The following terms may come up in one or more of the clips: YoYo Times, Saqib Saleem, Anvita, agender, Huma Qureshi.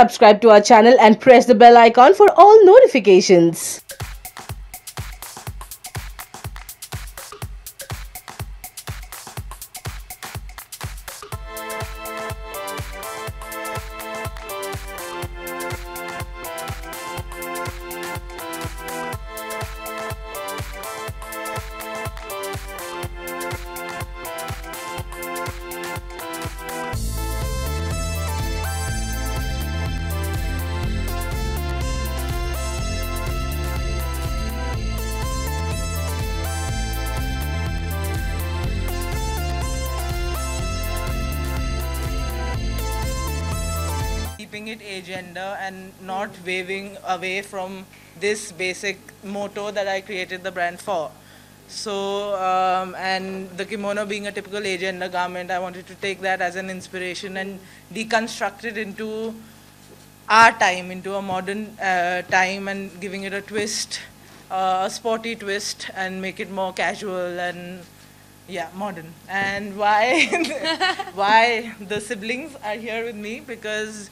subscribe to our channel and press the bell icon for all notifications. Keeping it agender and not waving away from this basic motto that I created the brand for. So, and the kimono being a typical agender garment, I wanted to take that as an inspiration and deconstruct it into our time, into a modern time, and giving it a twist, a sporty twist, and make it more casual and, yeah, modern. And why the siblings are here with me, because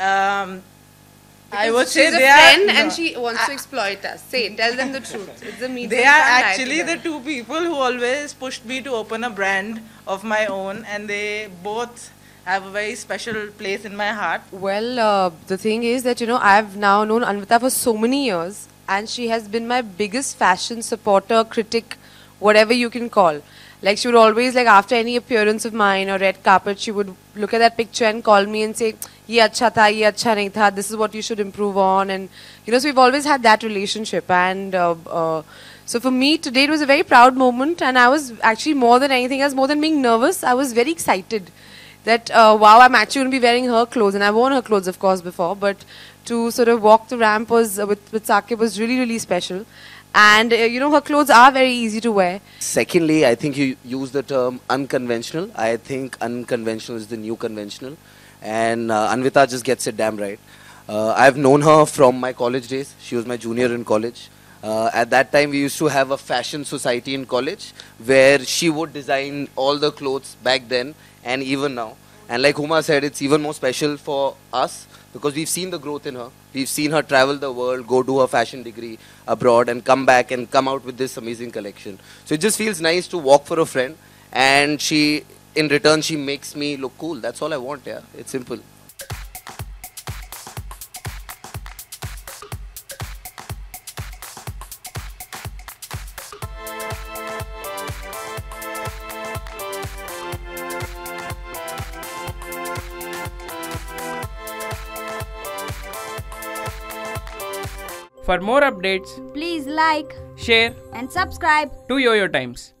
I would say they are friend, and she wants to exploit us. Tell them the truth. It's a meeting. They are actually the two people who always pushed me to open a brand of my own, and they both have a very special place in my heart. Well, the thing is that, you know, I've now known Anvita for so many years, and she has been my biggest fashion supporter, critic, whatever you can call. Like, she would always, like, after any appearance of mine or red carpet, she would look at that picture and call me and say, "Ye acha tha, ye acha nahi tha, this is what you should improve on." And, you know, so we've always had that relationship. And so for me, today it was a very proud moment. And I was actually, more than anything else, more than being nervous, I was very excited that, wow, I'm actually going to be wearing her clothes. And I've worn her clothes, of course, before. But to sort of walk the ramp was, with Saqib was really, really special. And, you know, her clothes are very easy to wear. Secondly, I think you use the term unconventional. I think unconventional is the new conventional. And Anvita just gets it damn right. I've known her from my college days. She was my junior in college. At that time, we used to have a fashion society in college where she would design all the clothes back then and even now. And like Huma said, it's even more special for us because we've seen the growth in her. We've seen her travel the world, go do her fashion degree abroad and come back and come out with this amazing collection. So it just feels nice to walk for a friend, and she, in return, she makes me look cool. That's all I want, yeah. It's simple. For more updates, please like, share and subscribe to YoYo Times.